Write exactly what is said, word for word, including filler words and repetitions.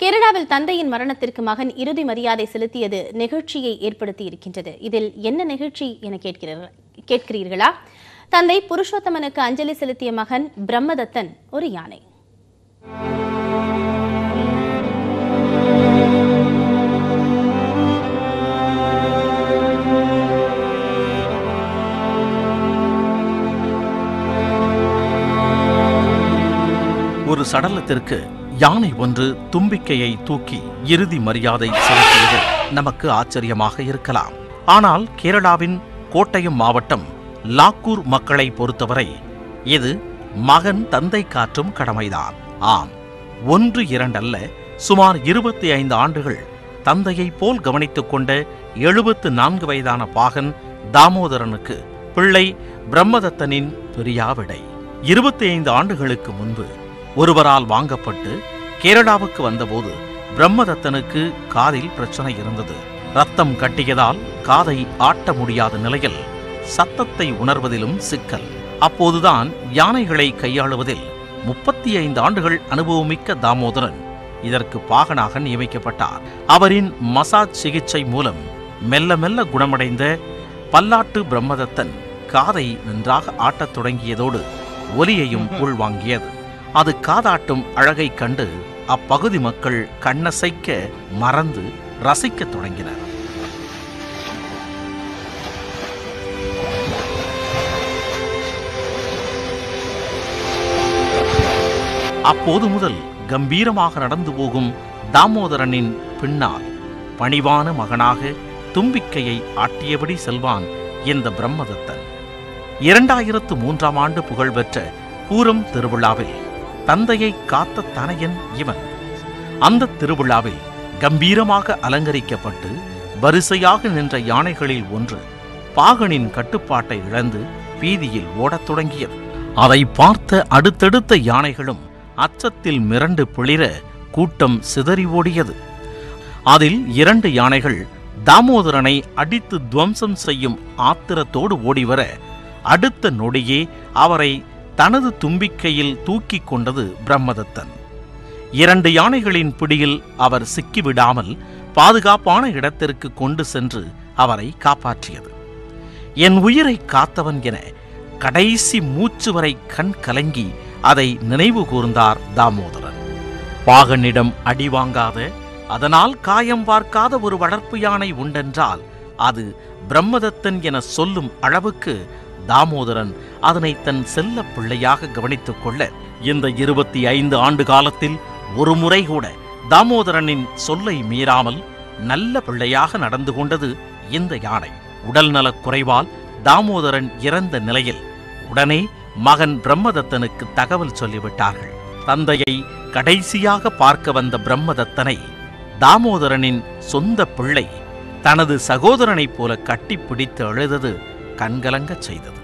கேரளாவில் தந்தையின் மரணத்திற்கு மகன் இறுதி மரியாதை செலுத்தியது நெகிழ்ச்சியை ஏற்படுத்தி இருக்கின்றது. இதில் என்ன நெகிழ்ச்சி என கேட்கிறீர்களா? தந்தை புருஷோத்தமனுக்கு அஞ்சலி செலுத்திய மகன் பிரம்மதத்தன் ஒரு யானை. ஒரு சடலத்திற்கு யானை ஒன்று தும்பிக்கையை தூக்கி இறுதி மரியாதை செலுத்தியது நமக்கு ஆச்சரியமாக இருக்கலாம். ஆனால் கேரளாவின் கோட்டயம் மாவட்டம் லாக்கூர் மக்களை பொறுத்தவரை இது மகன் தந்தை காற்றும் கடமைதான். ஆம், ஒன்று இரண்டல்ல, சுமார் இருபத்தி ஐந்து ஆண்டுகள் தந்தையை போல் கவனித்துக் கொண்ட எழுபத்து நான்கு வயதான பாகன் தாமோதரனுக்கு பிள்ளை பிரம்மதத்தனின் பெரியாவிடை. இருபத்தி ஐந்து ஆண்டுகளுக்கு முன்பு ஒருவரால் வாங்கப்பட்டு கேரளாவுக்கு வந்தபோது பிரம்மதத்தனுக்கு காதில் பிரச்சனை இருந்தது. ரத்தம் கட்டியதால் காதை ஆட்ட முடியாத நிலையில் சத்தத்தை உணர்வதிலும் சிக்கல். அப்போதுதான் யானைகளை கையாளுவதில் முப்பத்தி ஐந்து ஆண்டுகள் அனுபவமிக்க தாமோதரன் இதற்கு பாகனாக நியமிக்கப்பட்டார். அவரின் மசாஜ் சிகிச்சை மூலம் மெல்ல மெல்ல குணமடைந்த பல்லாட்டு பிரம்மதத்தன் காதை நன்றாக ஆட்டத் தொடங்கியதோடு ஒலியையும் உள்வாங்கியது. அது காதாட்டும் அழகை கண்டு அப்பகுதி மக்கள் கண்ணசைக்க மறந்து ரசிக்க தொடங்கினர். அப்போது முதல் கம்பீரமாக நடந்து போகும் தாமோதரனின் பின்னால் பணிவான மகனாக தும்பிக்கையை ஆட்டியபடி செல்வான் இந்த பிரம்மதத்தன். இரண்டாயிரத்து மூன்றாம் ஆண்டு புகழ்பெற்ற பூரம் திருவிழாவில் தந்தையை காத்த தனையன் இவன். அந்த திருவிழாவில் கம்பீரமாக அலங்கரிக்கப்பட்டு வரிசையாக நின்ற யானைகளில் ஒன்று பாகனின் கட்டுப்பாட்டை இழந்து வீதியில் ஓடத் தொடங்கியது. அதை பார்த்த அடுத்தடுத்த யானைகளும் அச்சத்தில் மிரண்டு பிளிர கூட்டம் சிதறி ஓடியது. அதில் இரண்டு யானைகள் தாமோதரனை அடித்து துவம்சம் செய்யும் ஆத்திரத்தோடு ஓடிவர அடுத்த நொடியே அவரை தனது தும்பிக்கையில் தூக்கி கொண்டது பிரம்மதத்தன். இரண்டு யானைகளின் பிடியில் அவர் சிக்கிவிடாமல் பாதுகாப்பான இடத்திற்கு கொண்டு சென்று அவரை காப்பாற்றியது. என் உயிரை காத்தவன் என கடைசி மூச்சு வரை கண் கலங்கி அதை நினைவு கூர்ந்தார் தாமோதரன். பாகனிடம் அடி வாங்காத, அதனால் காயம் பார்க்காத ஒரு வளர்ப்பு யானை உண்டென்றால் அது பிரம்மதத்தன் என சொல்லும் அளவுக்கு தாமோதரன் அதனை தன் செல்ல பிள்ளையாக கவனித்துக் கொள்ள இந்த இருபத்தி ஐந்து ஆண்டு காலத்தில் ஒரு முறை கூட தாமோதரனின் சொல்லை மீறாமல் நல்ல பிள்ளையாக நடந்து கொண்டது இந்த யானை. உடல்நலக் குறைவால் தாமோதரன் இறந்த நிலையில் உடனே மகன் பிரம்மதத்தனுக்கு தகவல் சொல்லிவிட்டார்கள். தந்தையை கடைசியாக பார்க்க வந்த பிரம்மதத்தனை தாமோதரனின் சொந்த பிள்ளை தனது சகோதரனைப் போல கட்டிப்பிடித்து அழுதது கண்கலங்கச் செய்தது.